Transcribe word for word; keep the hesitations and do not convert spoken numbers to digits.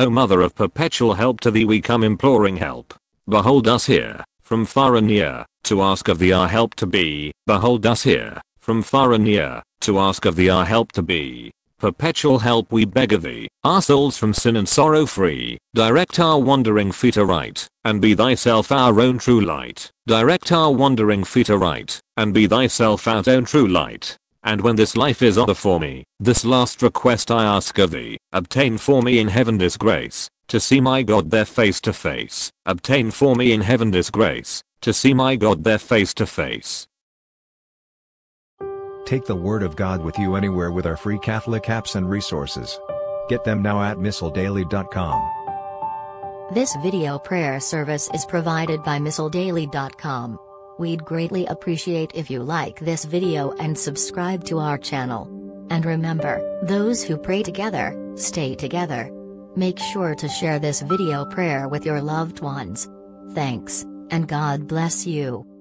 O Mother of Perpetual Help, to thee we come imploring help. Behold us here, from far and near, to ask of thee our help to be. Behold us here, from far and near, to ask of thee our help to be. Perpetual help we beg of thee, our souls from sin and sorrow free. Direct our wandering feet aright, and be thyself our own true light. Direct our wandering feet aright, and be thyself our own true light. And when this life is over for me, this last request I ask of thee, obtain for me in heaven this grace, to see my God there face to face. Obtain for me in heaven this grace, to see my God there face to face. Take the Word of God with you anywhere with our free Catholic apps and resources. Get them now at Missal Daily dot com. This video prayer service is provided by Missal Daily dot com. We'd greatly appreciate if you like this video and subscribe to our channel. And remember, those who pray together, stay together. Make sure to share this video prayer with your loved ones. Thanks, and God bless you.